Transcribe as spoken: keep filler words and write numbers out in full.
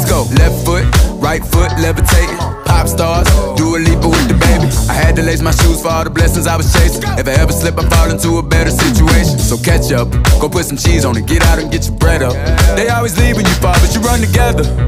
Let's go. Left foot, right foot, levitating. Pop stars, do a leap with the baby. I had to lace my shoes for all the blessings I was chasing. If I ever slip, I fall into a better situation. So catch up, go put some cheese on it, get out and get your bread up. They always leaving you, far, but you run together.